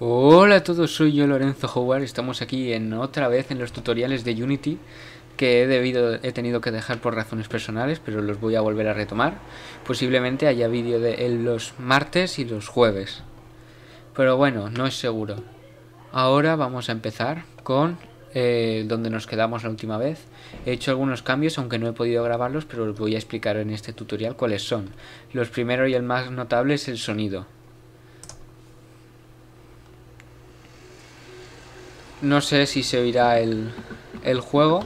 Hola a todos, soy yo Lorenzo Howard. Estamos aquí otra vez en los tutoriales de Unity que he tenido que dejar por razones personales, pero los voy a volver a retomar. Posiblemente haya vídeo de él los martes y los jueves, pero bueno, no es seguro. Ahora vamos a empezar con donde nos quedamos la última vez. He hecho algunos cambios, aunque no he podido grabarlos, pero os voy a explicar en este tutorial cuáles son. Los primeros y el más notable es el sonido. No sé si se oirá el juego,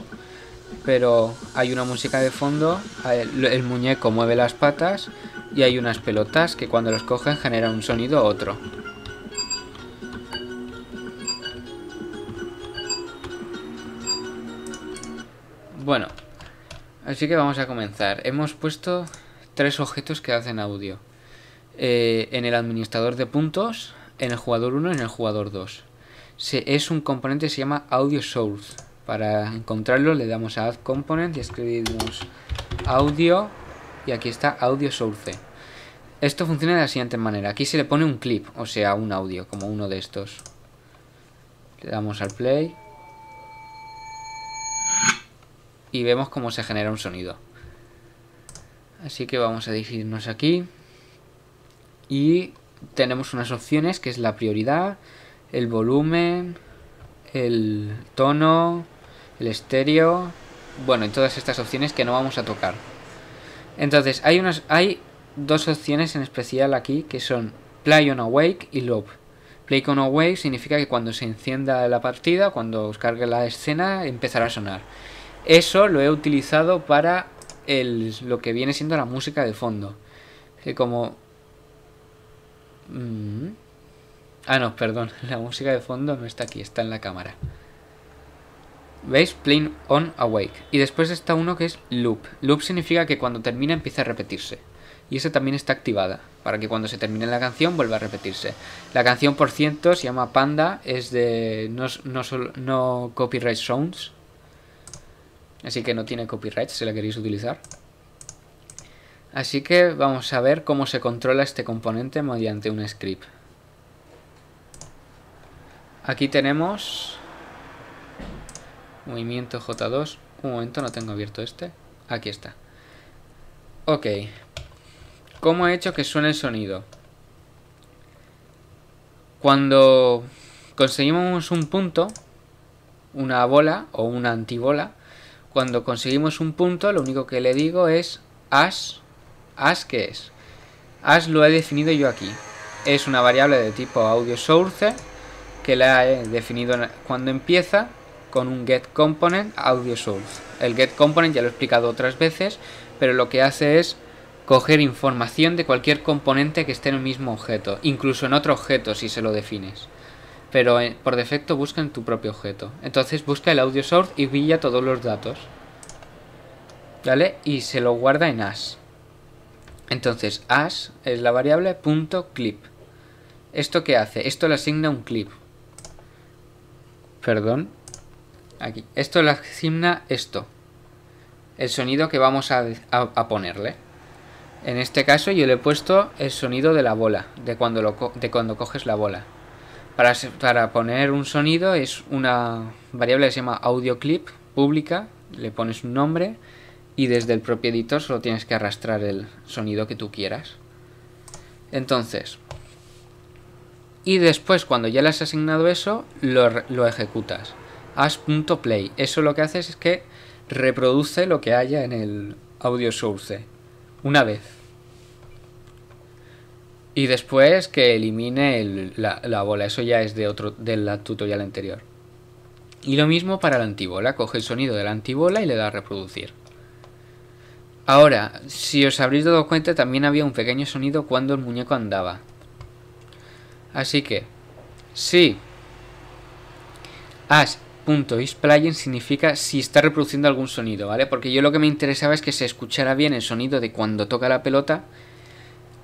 pero hay una música de fondo, el muñeco mueve las patas y hay unas pelotas que cuando las cogen generan un sonido u otro. Bueno, así que vamos a comenzar. Hemos puesto tres objetos que hacen audio. En el administrador de puntos, en el jugador 1 y en el jugador 2. Es un componente que se llama AudioSource. Para encontrarlo le damos a Add Component y escribimos Audio y aquí está AudioSource. Esto funciona de la siguiente manera. Aquí se le pone un clip, o sea, un audio, como uno de estos. Le damos al play y vemos cómo se genera un sonido. Así que vamos a dirigirnos aquí y tenemos unas opciones que es la prioridad, el volumen, el tono, el estéreo, bueno, y todas estas opciones que no vamos a tocar. Entonces hay dos opciones en especial aquí que son Play on Awake y Loop. Play on Awake significa que cuando se encienda la partida, cuando os cargue la escena, empezará a sonar. Eso lo he utilizado para lo que viene siendo la música de fondo. Que como... Ah, no, perdón. La música de fondo no está aquí, está en la cámara. ¿Veis? Play on Awake. Y después está uno que es Loop. Loop significa que cuando termina empieza a repetirse. Y esa también está activada, para que cuando se termine la canción vuelva a repetirse. La canción, por cierto, se llama Panda, es de no copyright sounds. Así que no tiene copyright si la queréis utilizar. Así que vamos a ver cómo se controla este componente mediante un script. Aquí tenemos movimiento J2. Un momento, no tengo abierto este. Aquí está. Ok. ¿Cómo he hecho que suene el sonido? Cuando conseguimos un punto, una bola o una antibola, cuando conseguimos un punto, lo único que le digo es as, ¿qué es? As lo he definido yo aquí. Es una variable de tipo audio source que la he definido cuando empieza con un GetComponent audio source. El GetComponent ya lo he explicado otras veces, pero lo que hace es coger información de cualquier componente que esté en el mismo objeto, incluso en otro objeto si se lo defines. Pero por defecto busca en tu propio objeto. Entonces busca el audio source y pilla todos los datos, ¿vale? Y se lo guarda en as. Entonces as es la variable .clip. ¿Esto qué hace? Esto le asigna un clip. Perdón. Aquí. Esto le asigna esto. El sonido que vamos a ponerle. En este caso yo le he puesto el sonido de la bola. De cuando coges la bola. Para poner un sonido es una variable que se llama AudioClip, pública, le pones un nombre y desde el propio editor solo tienes que arrastrar el sonido que tú quieras. Entonces, y después cuando ya le has asignado eso, lo ejecutas. As.play, eso lo que hace es que reproduce lo que haya en el audio source una vez. Y después que elimine la bola, eso ya es del tutorial anterior. Y lo mismo para la antibola, coge el sonido de la antibola y le da a reproducir. Ahora, si os habréis dado cuenta, también había un pequeño sonido cuando el muñeco andaba. Así que, si as.isPlaying significa si está reproduciendo algún sonido, ¿vale? Porque yo lo que me interesaba es que se escuchara bien el sonido de cuando toca la pelota,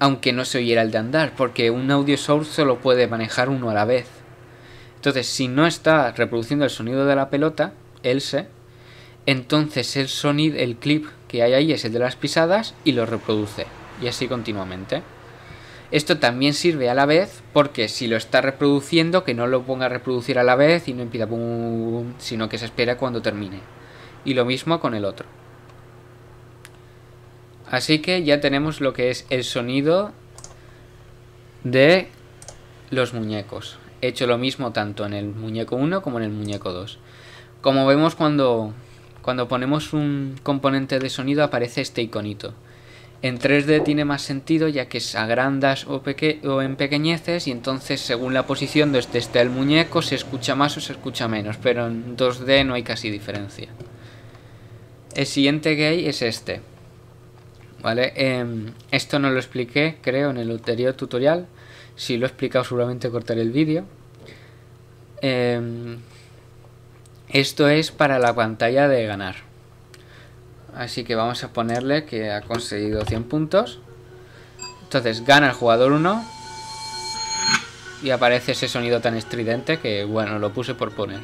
aunque no se oyera el de andar, porque un audio source solo puede manejar uno a la vez. Entonces, si no está reproduciendo el sonido de la pelota, entonces el clip que hay ahí es el de las pisadas y lo reproduce, y así continuamente. Esto también sirve a la vez porque si lo está reproduciendo, que no lo ponga a reproducir a la vez y no impida boom, sino que se espera cuando termine. Y lo mismo con el otro. Así que ya tenemos lo que es el sonido de los muñecos. He hecho lo mismo tanto en el muñeco 1 como en el muñeco 2. Como vemos, cuando ponemos un componente de sonido aparece este iconito. En 3D tiene más sentido ya que agrandas o empequeñeces y entonces según la posición donde está el muñeco se escucha más o se escucha menos, pero en 2D no hay casi diferencia. El siguiente gate es este. ¿Vale? Esto no lo expliqué, creo, en el anterior tutorial. Si lo he explicado seguramente cortaré el vídeo. Esto es para la pantalla de ganar. Así que vamos a ponerle que ha conseguido 100 puntos. Entonces gana el jugador 1. Y aparece ese sonido tan estridente que, bueno, lo puse por poner.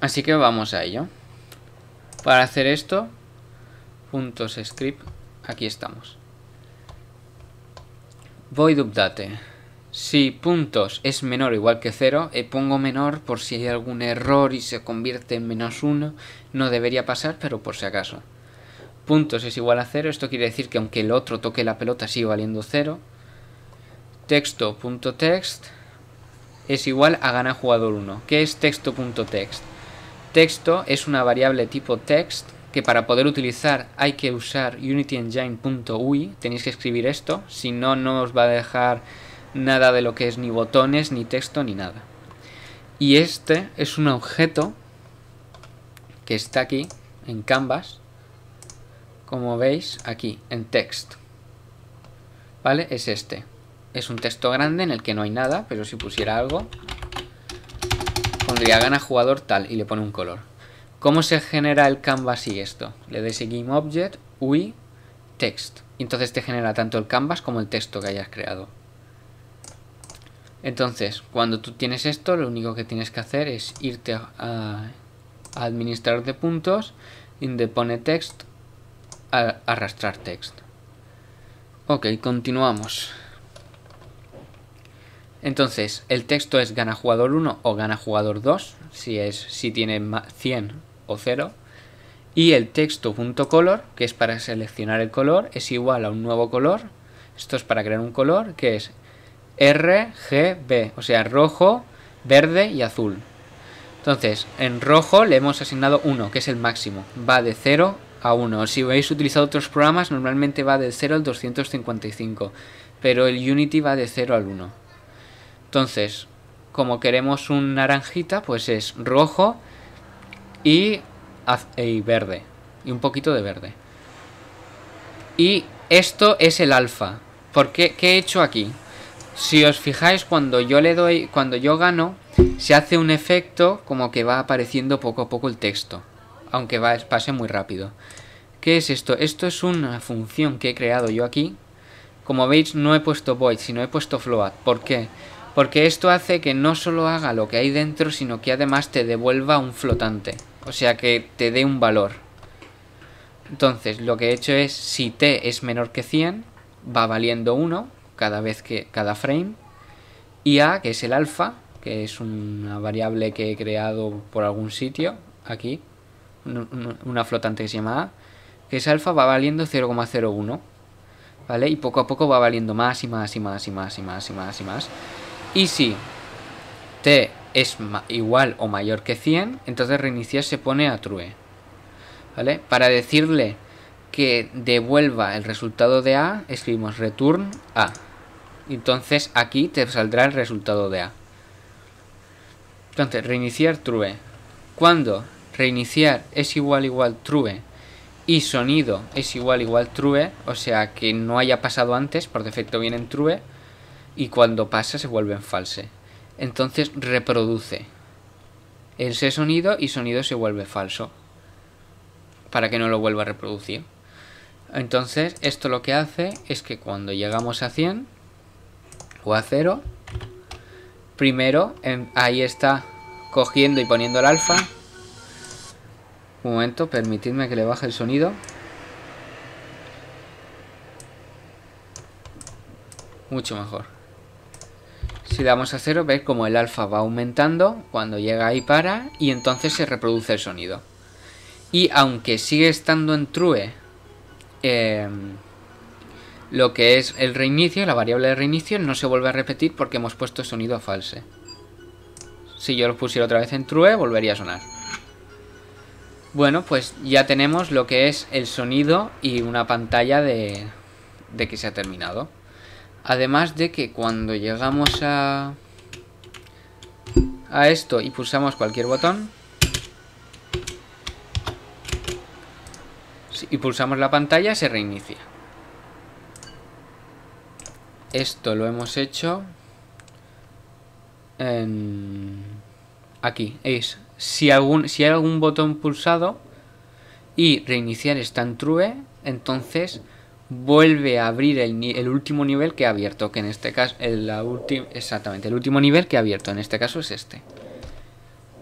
Así que vamos a ello. Para hacer esto, puntos script. Aquí estamos. Void update. Si puntos es menor o igual que 0, pongo menor por si hay algún error y se convierte en -1. No debería pasar, pero por si acaso. Puntos es igual a 0, esto quiere decir que aunque el otro toque la pelota sigue valiendo 0. Texto.text es igual a gana jugador 1. ¿Qué es texto.text? Texto es una variable tipo text que para poder utilizar hay que usar unityengine.ui. Tenéis que escribir esto, si no, no os va a dejar nada de lo que es ni botones, ni texto, ni nada. Y este es un objeto que está aquí en Canvas, como veis aquí en text, ¿vale? Es este, es un texto grande en el que no hay nada, pero si pusiera algo pondría gana jugador tal y le pone un color. ¿Cómo se genera el Canvas y esto? Le des GameObject, UI, text, y entonces te genera tanto el Canvas como el texto que hayas creado. Entonces, cuando tú tienes esto, lo único que tienes que hacer es irte a Administrador de puntos, donde pone text, a arrastrar text. Ok, continuamos. Entonces, el texto es gana jugador 1 o gana jugador 2, si tiene 100 o 0. Y el texto.color, que es para seleccionar el color, es igual a un nuevo color. Esto es para crear un color, que es RGB, o sea, rojo, verde y azul. Entonces, en rojo le hemos asignado 1, que es el máximo. Va de 0 a 1. Si habéis utilizado otros programas, normalmente va de 0 al 255. Pero el Unity va de 0 al 1. Entonces, como queremos un naranjita, pues es rojo y verde. Y un poquito de verde. Y esto es el alfa. Porque, ¿qué he hecho aquí? Si os fijáis, cuando yo gano, se hace un efecto como que va apareciendo poco a poco el texto, aunque pase muy rápido. ¿Qué es esto? Esto es una función que he creado yo aquí. Como veis, no he puesto void, sino he puesto float. ¿Por qué? Porque esto hace que no solo haga lo que hay dentro, sino que además te devuelva un flotante, o sea que te dé un valor. Entonces, lo que he hecho es, si t es menor que 100, va valiendo 1 cada frame, y a, que es el alfa, que es una variable que he creado por algún sitio, aquí, una flotante que se llama a, que es alfa, va valiendo 0,01, ¿vale? Y poco a poco va valiendo más y más y más y más y más y más y más. Y si t es igual o mayor que 100, entonces reiniciar se pone a true, ¿vale? Para decirle que devuelva el resultado de a, escribimos return a. Entonces aquí te saldrá el resultado de A. Entonces reiniciar true. Cuando reiniciar es igual true y sonido es igual true, o sea que no haya pasado antes, por defecto viene en true, y cuando pasa se vuelve en false. Entonces reproduce ese sonido y sonido se vuelve falso, para que no lo vuelva a reproducir. Entonces esto lo que hace es que cuando llegamos a 100 o a 0, primero, ahí está cogiendo y poniendo el alfa. Un momento, permitidme que le baje el sonido. mucho mejor. Si damos a 0, veis como el alfa va aumentando, cuando llega ahí para, y entonces se reproduce el sonido. Y aunque sigue estando en true lo que es el reinicio, la variable de reinicio, no se vuelve a repetir porque hemos puesto sonido a false. Si yo lo pusiera otra vez en true, volvería a sonar. Bueno, pues ya tenemos lo que es el sonido y una pantalla de que se ha terminado. Además de que cuando llegamos a esto y pulsamos cualquier botón y pulsamos la pantalla, se reinicia. Esto lo hemos hecho en... aquí, es si hay algún botón pulsado y reiniciar está en true, entonces vuelve a abrir el último nivel que ha abierto, que en este caso exactamente el último nivel que ha abierto en este caso es este.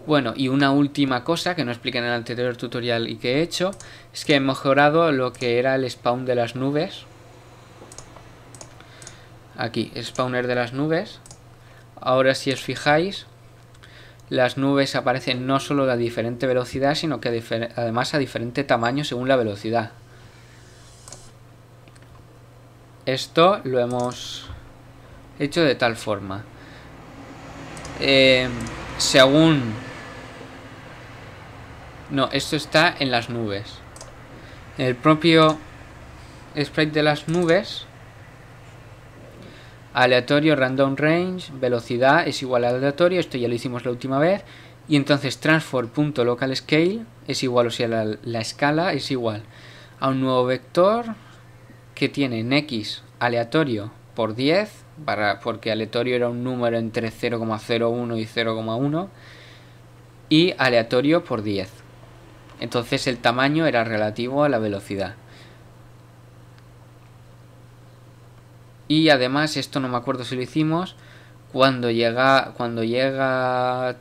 Bueno, y una última cosa que no expliqué en el anterior tutorial y que he hecho es que he mejorado lo que era el spawn de las nubes. Aquí, spawner de las nubes. Ahora, si os fijáis, las nubes aparecen no solo a diferente velocidad, sino que además a diferente tamaño según la velocidad. Esto lo hemos hecho de tal forma. Según... no, esto está en las nubes. El propio sprite de las nubes, aleatorio, random range, velocidad es igual a aleatorio, esto ya lo hicimos la última vez. Y entonces transform.localScale es igual, o sea, la escala es igual a un nuevo vector que tiene en x aleatorio por 10, porque aleatorio era un número entre 0,01 y 0,1, y aleatorio por 10. Entonces el tamaño era relativo a la velocidad. Y además, esto no me acuerdo si lo hicimos, cuando llega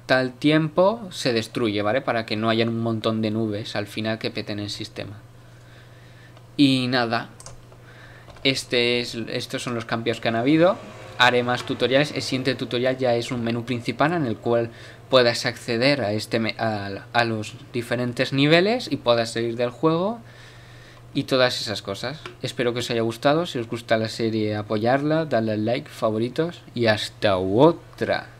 tal tiempo se destruye, ¿vale? Para que no haya un montón de nubes al final que peten el sistema. Y nada... estos son los cambios que han habido. Haré más tutoriales. El siguiente tutorial ya es un menú principal en el cual puedas acceder a los diferentes niveles y puedas salir del juego y todas esas cosas. Espero que os haya gustado. Si os gusta la serie, apoyarla, darle al like, favoritos y hasta otra.